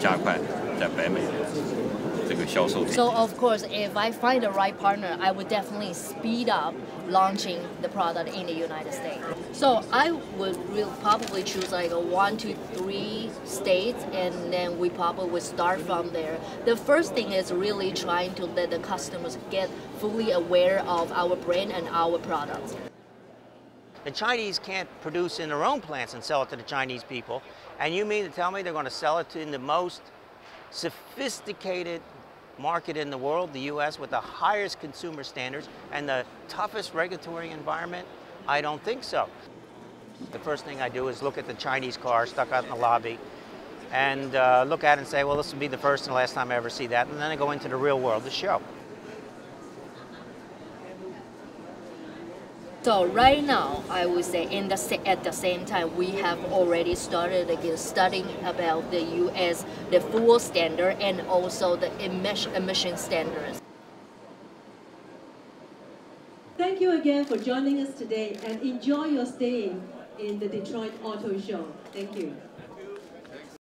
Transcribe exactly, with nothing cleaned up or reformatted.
加快在北美这个销售。So of course, if I find the right partner, I would definitely speed up launching the product in the United States. So I would really probably choose like a one to three states, and then we probably would start from there. The first thing is really trying to let the customers get fully aware of our brand and our products. The Chinese can't produce in their own plants and sell it to the Chinese people, and you mean to tell me they're going to sell it in the most sophisticated market in the world, the U S, with the highest consumer standards and the toughest regulatory environment? I don't think so. The first thing I do is look at the Chinese car stuck out in the lobby and uh, look at it and say, well, this will be the first and last time I ever see that, and then I go into the real world, the show. So right now, I would say in the, at the same time, we have already started again studying about the U S, the fuel standard, and also the emission standards. Thank you again for joining us today, and enjoy your stay in the Detroit Auto Show. Thank you.